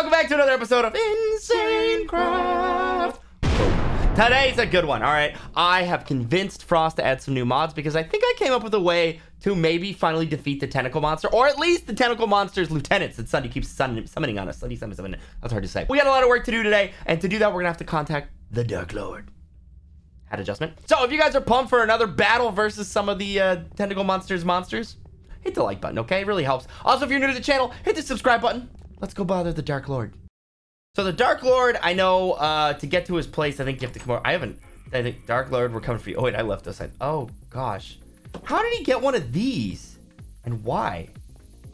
welcome back to another episode of Insane Craft. Today's a good one, all right? I have convinced Frost to add some new mods because I think I came up with a way to maybe finally defeat the tentacle monster, or at least the tentacle monster's lieutenants that Sunny keeps summoning on us. Sunny summons them. That's hard to say. We got a lot of work to do today, and to do that, we're gonna have to contact the Dark Lord. Had adjustment. So if you guys are pumped for another battle versus some of the tentacle monster's monsters, hit the like button, okay? It really helps. Also, if you're new to the channel, hit the subscribe button. Let's go bother the Dark Lord. So the Dark Lord, I know to get to his place, I think you have to come over. I think Dark Lord, we're coming for you. Oh wait, I left this side. Oh gosh. How did he get one of these? And why?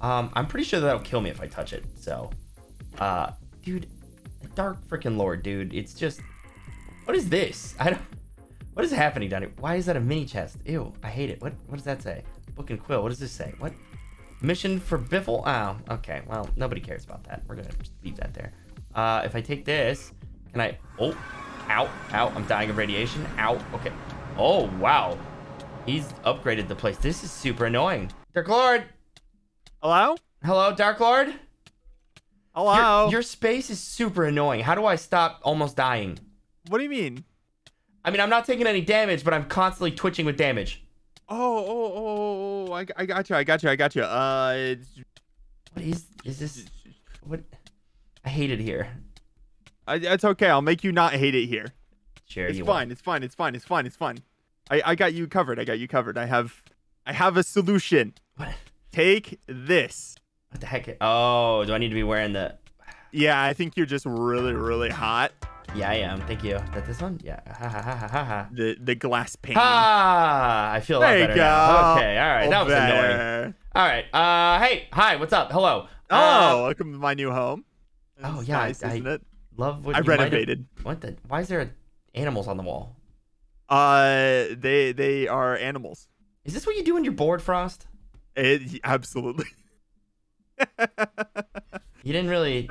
I'm pretty sure that'll kill me if I touch it. So, dude, the Dark freaking Lord, dude. It's just, what is this? What is happening down here? Why is that a mini chest? Ew, I hate it. What does that say? Book and Quill, what does this say? What? Mission for Biffle? Oh, okay. Well, nobody cares about that. We're gonna just leave that there. If I take this, can I, oh, ow, ow, I'm dying of radiation. Ow, okay. Oh, wow. He's upgraded the place. This is super annoying. Dark Lord. Hello? Hello, Dark Lord? Hello? Your space is super annoying. How do I stop almost dying? What do you mean? I mean, I'm not taking any damage, but I'm constantly twitching with damage. Oh, I got you, I got you. What is this? What? I hate it here. It's okay, I'll make you not hate it here. Sure, it's fine, it's fine. I got you covered. I have a solution. What? Take this. What the heck? Oh, do I need to be wearing the? Yeah, I think you're just really hot. Yeah, I am. Thank you. Is that this one? Yeah. Ha ha ha ha ha. The glass pane. Ah, I feel a lot better now. Okay, all right. That was annoying. All right. Hey, hi. What's up? Hello. Oh, welcome to my new home. Oh yeah, nice, isn't it? Love what I renovated. What the? Why is there animals on the wall? They are animals. Is this what you do when you're bored, Frost? Absolutely. You didn't really.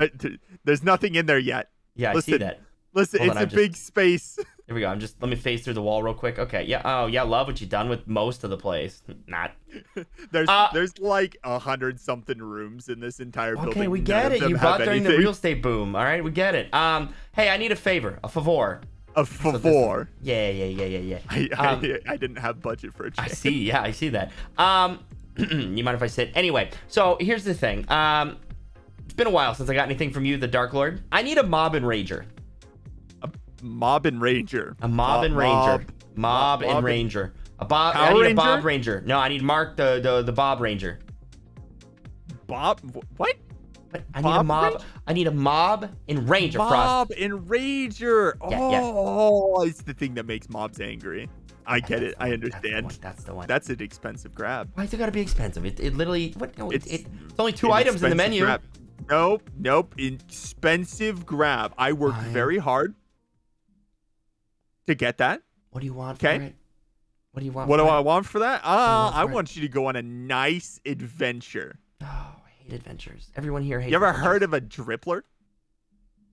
There's nothing in there yet. Yeah, listen, I see that. Listen, hold it's on, a big space. Here we go. Let me face through the wall real quick. Okay. Yeah. Oh yeah. Love what you done with most of the place. Not. There's like 100-something rooms in this entire building. Okay, we get it. You bought during the real estate boom. All right, we get it. Hey, I need a favor. A favor. A favor. So yeah. I didn't have budget for a check. I see. Yeah, I see that. You mind if I sit? Anyway, so here's the thing. It's been a while since I got anything from you, the Dark Lord. I need a mob enrager. A mob enrager. A mob enrager. Mob enranger. A bob. I need a bob ranger. No, I need Mark the bob ranger. Bob. What? I need a mob. I need a mob enrager. Mob enrager. Oh, it's the thing that makes mobs angry. I get it. I understand. That's the one. That's an expensive grab. Why is it gotta be expensive? It literally. What? No, it's only 2 items in the menu. Grab. Nope. Expensive grab. I worked very hard to get that. What do you want? Okay. For it? What do you want? What do I want for that? I want you to go on a nice adventure. Oh. Adventures. Everyone here hates. You ever heard of a dripler?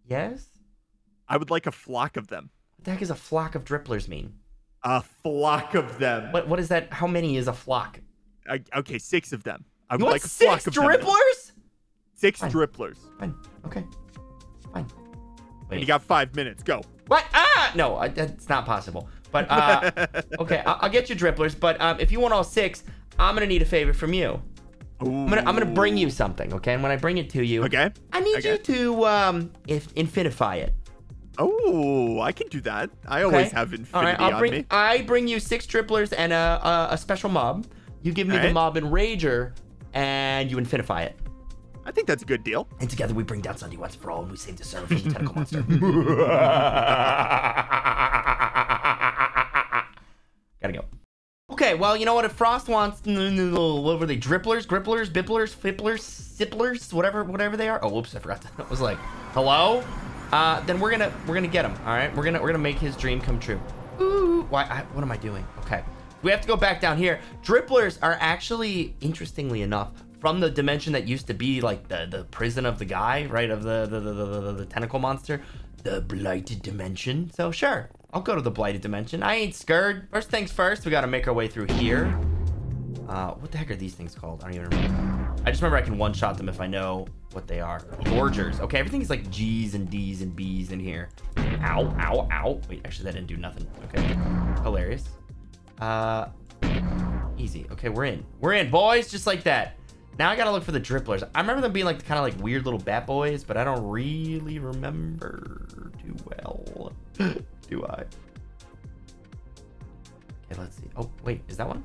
Yes. I would like a flock of them. What the heck is a flock of dripplers mean? A flock of them. What is that? How many is a flock? Okay, 6 of them. I would like a flock of dripplers? Them. 6 Fine. Dripplers. Fine. Okay. Fine. Wait. And you got 5 minutes. Go. What? Ah! No, that's not possible. But okay, I'll get you dripplers. But if you want all 6, I'm gonna need a favor from you. I'm gonna bring you something, okay? And when I bring it to you, okay, I need you to infinify it. Oh, I can do that. I always have infinity on me. I bring you 6 dripplers and a special mob. You give me the mob enrager, and you infinify it. I think that's a good deal. And together we bring down Sunday once for all, and we save the server from the tentacle monster. Gotta go. Okay, well, you know what? If Frost wants, what were they? Dripplers, gripplers, bipplers, fipplers, sipplers, whatever they are. Oh, whoops! I forgot. I was like, hello. Then we're gonna get him. All right, we're gonna make his dream come true. Ooh, why? What am I doing? Okay, we have to go back down here. Dripplers are actually, interestingly enough, from the dimension that used to be like the prison of the guy, right? Of the tentacle monster, the Blighted Dimension. So sure. I'll go to the Blighted Dimension. I ain't scared. First things first, we gotta make our way through here. What the heck are these things called? I don't even remember. I just remember I can one-shot them if I know what they are. Gorgers. Okay, everything is like G's and D's and B's in here. Ow, ow, ow. Wait, actually, that didn't do nothing. Okay. Hilarious. Easy. Okay, we're in. We're in, boys, just like that. Now I gotta look for the driplers. I remember them being like kind of like weird little bat boys, but I don't really remember too well. Do I? Okay, let's see. Oh, wait, is that one?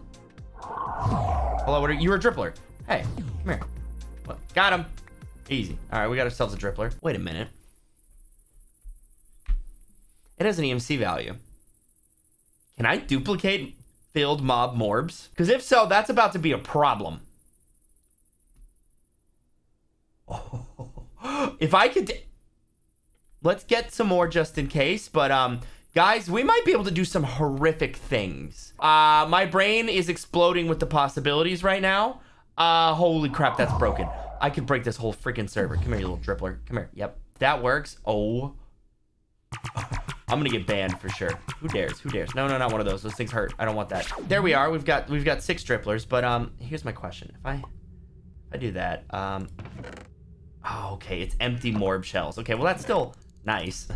Hello, what are you? You're a drippler. Hey, come here. What? Got him. Easy. All right, we got ourselves a drippler. Wait a minute. It has an EMC value. Can I duplicate filled mob morbs? Because if so, that's about to be a problem. Oh, if I could... Let's get some more just in case, but guys, we might be able to do some horrific things. My brain is exploding with the possibilities right now. Holy crap, that's broken. I could break this whole freaking server. Come here, you little drippler. Come here. Yep, that works. Oh, I'm gonna get banned for sure. Who dares? Who dares? No, no, not one of those. Those things hurt. I don't want that. There we are. We've got 6 dripplers, but here's my question. If I do that, oh, okay, it's empty morb shells. Okay, well that's still nice,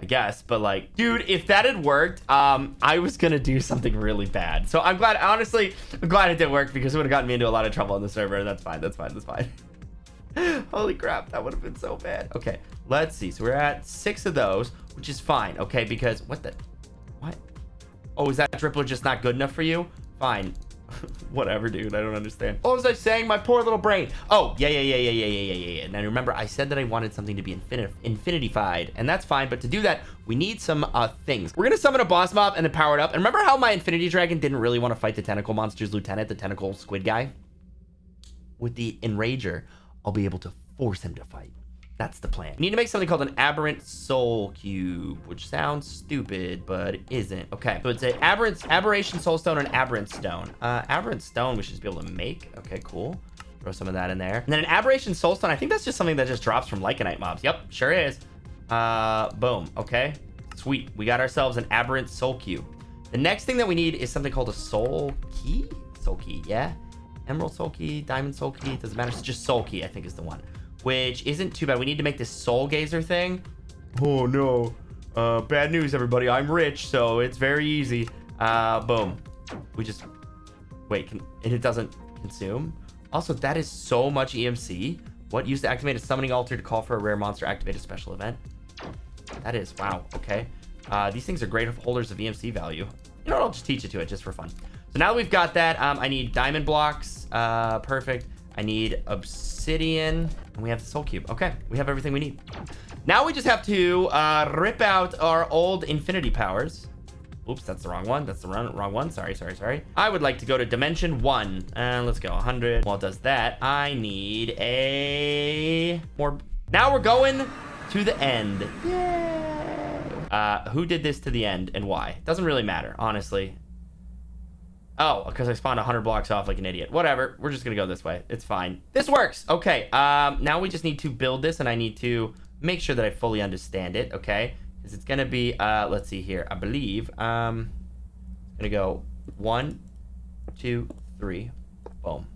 I guess, but like, dude, if that had worked, I was gonna do something really bad. So I'm glad, honestly, I'm glad it didn't work because it would have gotten me into a lot of trouble on the server. That's fine, that's fine, that's fine. Holy crap, that would have been so bad. Okay, let's see. So we're at 6 of those, which is fine, okay, because what the, what? Oh, is that drippler just not good enough for you? Fine. Whatever, dude, I don't understand. What was I saying? My poor little brain. Oh, yeah. Now remember, I said that I wanted something to be infinitified, and that's fine, but to do that, we need some things. We're gonna summon a boss mob and then power it up. And remember how my infinity dragon didn't really want to fight the tentacle monster's lieutenant, the tentacle squid guy? With the enrager, I'll be able to force him to fight. That's the plan. We need to make something called an aberrant soul cube, which sounds stupid, but it isn't. Okay, so it's an aberration soul stone and aberrant stone. Aberrant stone we should just be able to make. Okay, cool. Throw some of that in there. And then an aberration soul stone, I think that's just something that just drops from Lycanite mobs. Yep, sure is. Boom, okay. Sweet, we got ourselves an aberrant soul cube. The next thing that we need is something called a soul key? Soul key, yeah. Emerald soul key, diamond soul key, doesn't matter. It's just soul key, I think is the one. Which isn't too bad. We need to make this soul gazer thing. Oh no, bad news everybody, I'm rich, so it's very easy. Boom, we just wait, and it doesn't consume. Also, that is so much EMC. What? Used to activate a summoning altar to call for a rare monster, activate a special event. That is, wow, okay. These things are great holders of EMC value. You know what, I'll just teach it to it just for fun. So now that we've got that, I need diamond blocks, perfect. I need obsidian, and we have the soul cube. Okay, we have everything we need. Now we just have to rip out our old infinity powers. Oops, that's the wrong one. That's the wrong one. Sorry. I would like to go to dimension 1. And let's go 100. While it does that, I need a morb. Now we're going to the end. Yay! Who did this to the end and why? Doesn't really matter, honestly. Oh, because I spawned 100 blocks off like an idiot. Whatever, we're just gonna go this way. It's fine. This works. Okay, now we just need to build this, and I need to make sure that I fully understand it, okay? Because it's gonna be, let's see here. I believe, gonna go 1, 2, 3, boom.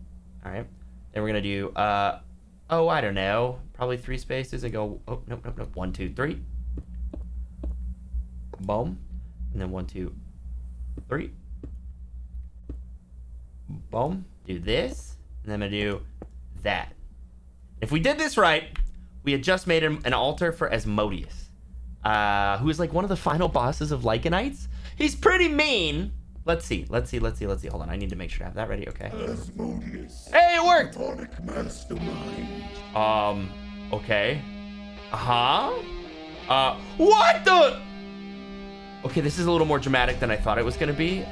All right, then we're gonna do, oh, I don't know, probably 3 spaces and go, oh, nope, 1, 2, 3. Boom, and then 1, 2, 3. Boom, do this, and then I'm gonna do that. If we did this right, we had just made an altar for Asmodeus, who is like one of the final bosses of Lycanites. He's pretty mean. Let's see. Hold on, I need to make sure I have that ready. Okay. Asmodeus. Hey, it worked. Mastermind. Okay. What the? Okay, this is a little more dramatic than I thought it was gonna be.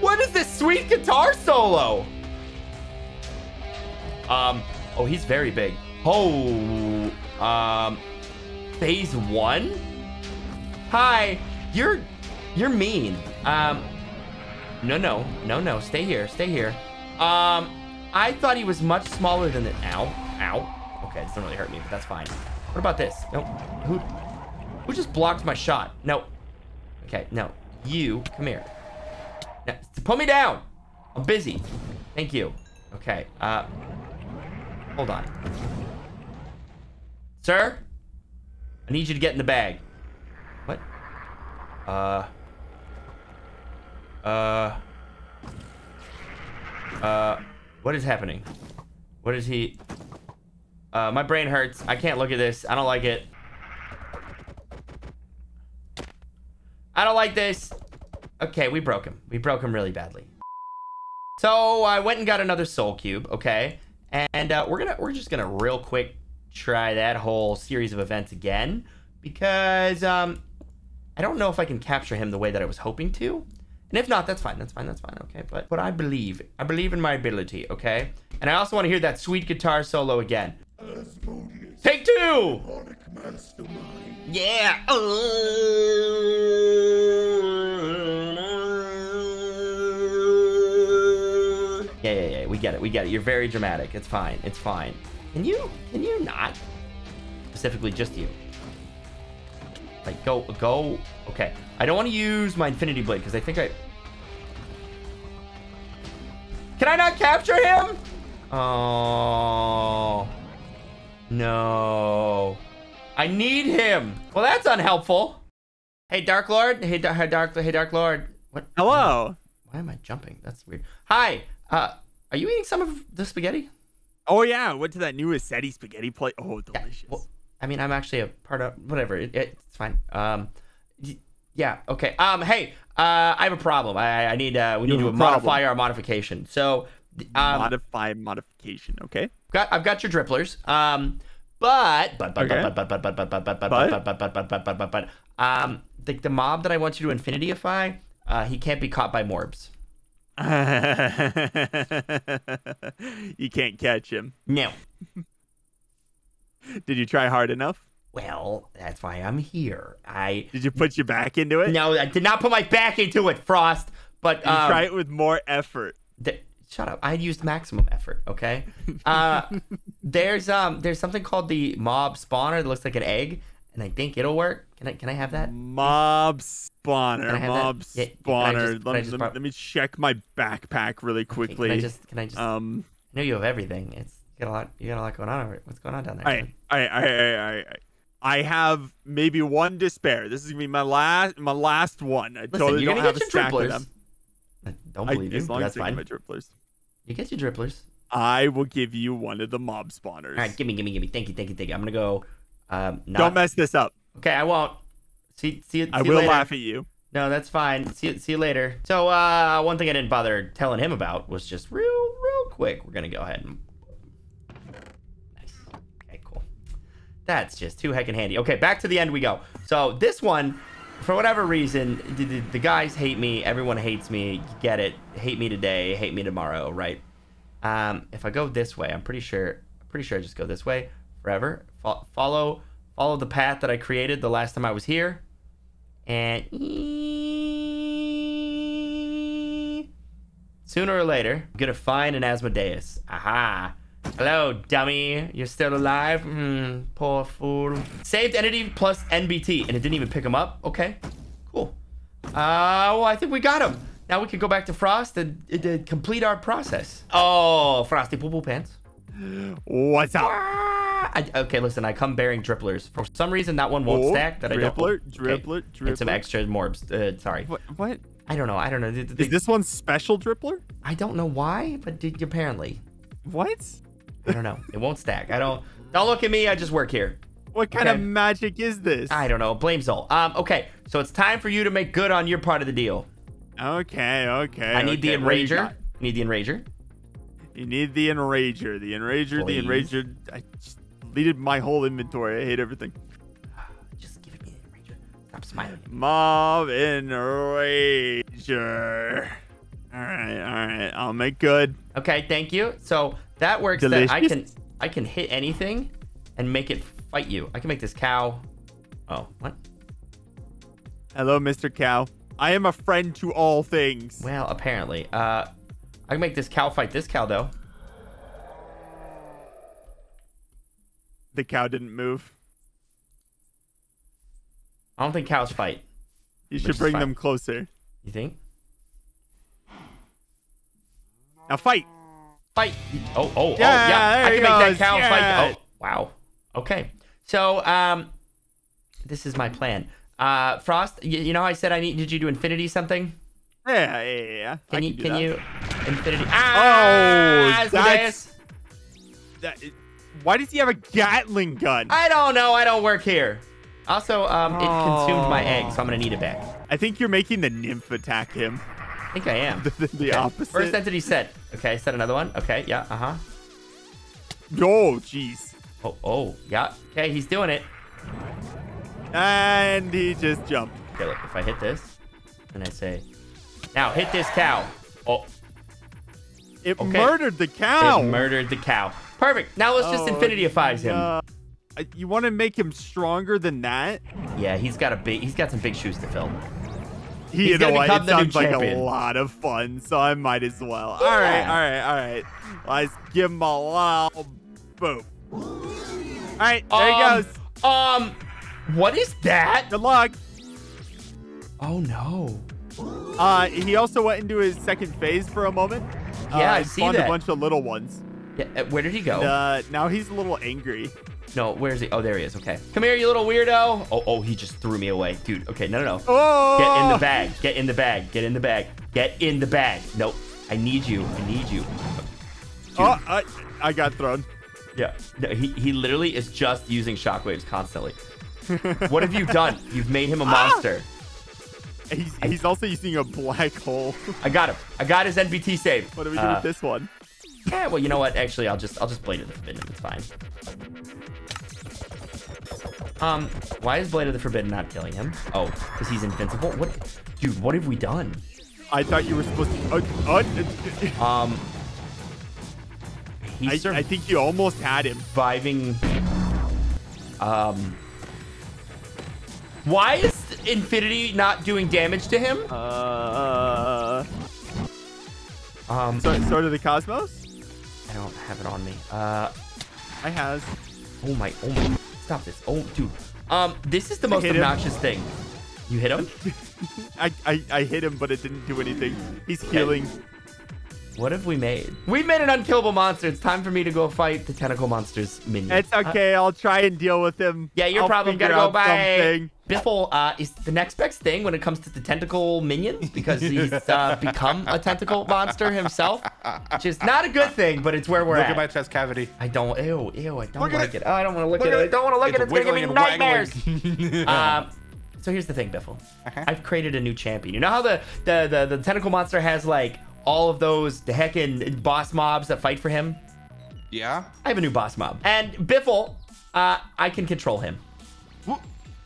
What is this sweet guitar solo? Oh, he's very big. Oh, phase 1? Hi, you're mean. No, stay here. I thought he was much smaller than the, ow. Okay, this doesn't really hurt me, but that's fine. What about this? No, who just blocked my shot? No, okay, no, you, come here. Put me down. I'm busy. Thank you. Okay. Hold on. Sir? I need you to get in the bag. What? What is happening? What is he? My brain hurts. I can't look at this. I don't like it. I don't like this. Okay, we broke him. We broke him really badly. So I went and got another soul cube. Okay, and we're just gonna real quick try that whole series of events again because I don't know if I can capture him the way that I was hoping to. And if not, that's fine. That's fine. That's fine. Okay, but I believe in my ability. Okay, and I also want to hear that sweet guitar solo again. Asmodeus, take two. Yeah. Yeah. We get it. We get it. You're very dramatic. It's fine. It's fine. Can you not? Specifically, just you. Like, go. Okay. I don't want to use my Infinity Blade because I think I... Can I not capture him? Oh. No. I need him. Well, that's unhelpful. Hey, Dark Lord. Hey, Dark Lord. What? Hello. Why am I jumping? That's weird. Hi. Are you eating some of the spaghetti? Oh, yeah. I went to that new Assetti spaghetti plate. Oh, delicious. Yeah, well, I mean, I'm actually a part of whatever. It's fine. Yeah. Okay. Hey. I have a problem. I need. We need to modify our modification. So. Modify modification. Okay. I've got your driplers. But the mob that I want you to infinityify, he can't be caught by morbs. You can't catch him. No. Did you try hard enough? Well, that's why I'm here. Did you put your back into it? No, I did not put my back into it, Frost. But you try it with more effort. Shut up. I used maximum effort, okay? There's something called the mob spawner that looks like an egg, and I think it'll work. Can I have that? Mob spawner. Let me check my backpack really quickly. Okay, can I just I know you have everything. You got a lot going on over it. What's going on down there? All right. I have maybe one to spare. This is gonna be my last one. I totally don't have a stack of them. I don't believe you. As long as I get my driplers. You get your driplers. I will give you one of the mob spawners. All right, gimme. Thank you. I'm gonna go. Don't mess this up. Okay, I won't. See. I will laugh at you. No, that's fine. See you later. So one thing I didn't bother telling him about was just real quick. We're gonna go ahead and. That's just too heckin' handy. Okay, back to the end we go. So this one, for whatever reason, the guys hate me. Everyone hates me. Get it? Hate me today. Hate me tomorrow. Right? If I go this way, I'm pretty sure I just go this way forever. Follow the path that I created the last time I was here, and sooner or later, I'm gonna find an Asmodeus. Aha. Hello, dummy. You're still alive? Poor fool. Saved entity plus NBT, and it didn't even pick him up. Okay, cool. Well, I think we got him. Now we can go back to Frost and complete our process. Oh, Frosty Poo-Poo Pants. What's up? Okay, listen, I come bearing dripplers. For some reason, that one won't stack. That Drippler. And some extra morbs. Sorry. What? I don't know. Is this one special drippler? I don't know why, but apparently. What? I don't know. It won't stack. Don't look at me. I just work here. What kind of magic is this? I don't know. Blame Soul. Okay. So it's time for you to make good on your part of the deal. Okay. I need the enrager. I need the enrager. You need the enrager. Please. The enrager. I just deleted my whole inventory. I hate everything. Just give me the enrager. Stop smiling. Mob enrager. All right. I'll make good. Okay, thank you. So that works. Delicious. That I can hit anything and make it fight you. I can make this cow. Oh, what? Hello, Mr. Cow. I am a friend to all things. Well, apparently. I can make this cow fight this cow, though. The cow didn't move. I don't think cows fight. You should bring them closer. You think? Now fight. Fight. Oh, oh, yeah, oh, yeah. I can make that cow fight. Oh, wow. Okay. So, this is my plan. Frost, you know how I said I needed you to infinity something? Yeah, yeah, yeah. Can you infinity? Ah, oh, Asmodeus. Why does he have a Gatling gun? I don't know. I don't work here. Also, it consumed my egg, so I'm gonna need it back. I think you're making the nymph attack him. I think I am. the opposite. First entity set. Okay, set another one. Okay, yeah, uh-huh. Oh, jeez. Oh, oh, yeah. Okay, he's doing it. And he just jumped. Okay, look, if I hit this, and I say, now hit this cow. Oh. It murdered the cow. It murdered the cow. Perfect. Now let's just infinity-ifies him. You want to make him stronger than that? Yeah, he's got some big shoes to fill. You know what? It sounds like a lot of fun, so I might as well. Yeah. All right, all right, all right. Let's give him a little boom. All right, there he goes. What is that? Good luck. Oh no. He also went into his second phase for a moment. Yeah, I see that. Spawned a bunch of little ones. Yeah, where did he go? Now he's a little angry. No, where is he? Oh, there he is. Okay. Come here, you little weirdo. Oh, oh, he just threw me away. Dude, okay, no, no, no. Oh! Get in the bag. Get in the bag. Get in the bag. Get in the bag. Nope. I need you. I need you. Dude. Oh, I got thrown. Yeah. No, he literally is just using shockwaves constantly. What have you done? You've made him a monster. He's also using a black hole. I got him. I got his NBT save. What do we do with this one? Yeah, well, you know what? Actually, I'll just Blade of the Forbidden. It's fine. Why is Blade of the Forbidden not killing him? Oh, because he's invincible. What, dude? What have we done? I thought you were supposed to. I think you almost had him. Surviving. Why is infinity not doing damage to him? Sword of the Cosmos? I don't have it on me. I has. Oh my, stop this. Oh, dude. This is the most obnoxious thing. You hit him? I hit him, but it didn't do anything. He's healing. What have we made? We made an unkillable monster. It's time for me to go fight the tentacle monster's minion. It's okay. I'll try and deal with him. Yeah, your problem. Gotta go by. Biffle is the next best thing when it comes to the tentacle minions because he's become a tentacle monster himself, which is not a good thing, but it's where we're at. Look at my chest cavity. I don't. Ew, ew. I don't like it. Oh, I don't want to look at it. I don't want to look at it. It's going to give me nightmares. So here's the thing, Biffle. I've created a new champion. You know how the tentacle monster has like all of those heckin' boss mobs that fight for him? Yeah. I have a new boss mob. And Biffle, I can control him.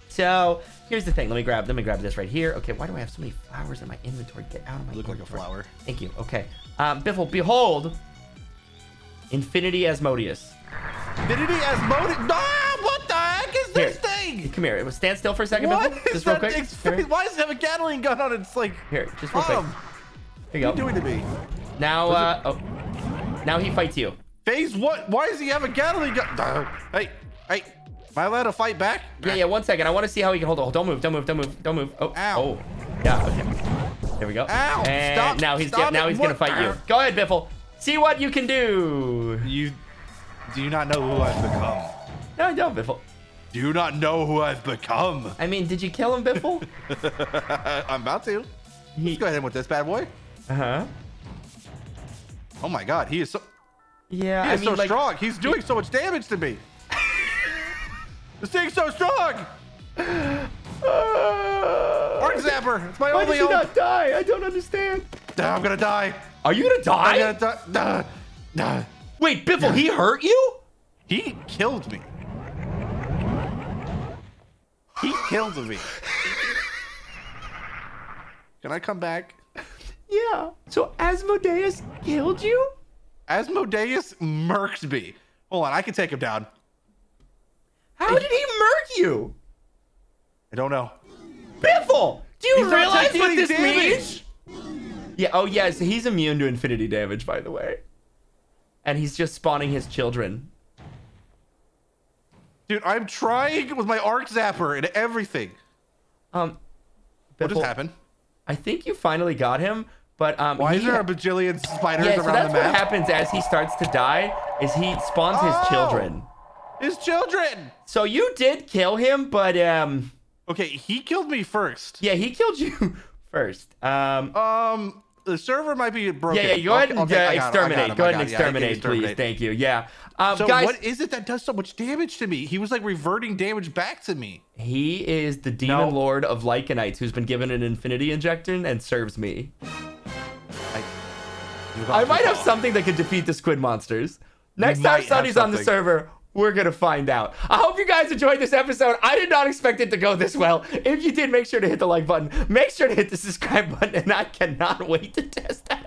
So here's the thing. Let me grab this right here. Okay, why do I have so many flowers in my inventory? Get out of my inventory. You look like a flower. Thank you. Okay. Biffle, behold. Infinity Asmodeus. Infinity Asmodeus? No! What the heck is this thing? Come here. Stand still for a second, Biffle. Just real quick. Why does it have a Gatling gun on its like here, just real quick. Here you go. What are you doing to me? Now now he fights you. Phase what? Why does he have a Gatling gun? Hey, hey. Am I allowed to fight back? Yeah, yeah, 1 second. I want to see how he can hold it. Don't move, don't move, don't move, don't move. Oh, ow. Oh. Yeah, okay. There we go. Ow, and stop, now he's going to fight you. Go ahead, Biffle. See what you can do. You do not know who I've become. No, I don't, Biffle. Do you not know who I've become? I mean, did you kill him, Biffle? I'm about to. Let's go ahead with this bad boy. Uh-huh. Oh, my God. He is so, yeah, he is so strong. He's doing so much damage to me. This thing's so strong! Arc Zapper! It's my only hope! Why did you not die? I don't understand. I'm gonna die. Are you gonna die? I'm gonna die. Wait, Biffle, he hurt you? He killed me. He killed me. Can I come back? Yeah. So Asmodeus killed you? Asmodeus murked me. Hold on, I can take him down. How did he murk you? I don't know. Biffle, do you realize what this means? Yeah. Oh, yeah. So he's immune to infinity damage, by the way. And he's just spawning his children. Dude, I'm trying with my arc zapper and everything. Biffle, what just happened? I think you finally got him, But why is there a bajillion spiders around the map? That's what happens as he starts to die. Is he spawns his children? His children. So you did kill him, but okay, he killed me first. Yeah, he killed you first. The server might be broken. Yeah, yeah, go ahead and exterminate. Go ahead and exterminate, please. Thank you. Yeah. So guys, what is it that does so much damage to me? He was like reverting damage back to me. He is the demon lord of Lycanites who's been given an Infinity Injector and serves me. I might have something that could defeat the squid monsters. Next time Sunny's on the server, we're going to find out. I hope you guys enjoyed this episode. I did not expect it to go this well. If you did, make sure to hit the like button. Make sure to hit the subscribe button, and I cannot wait to test that.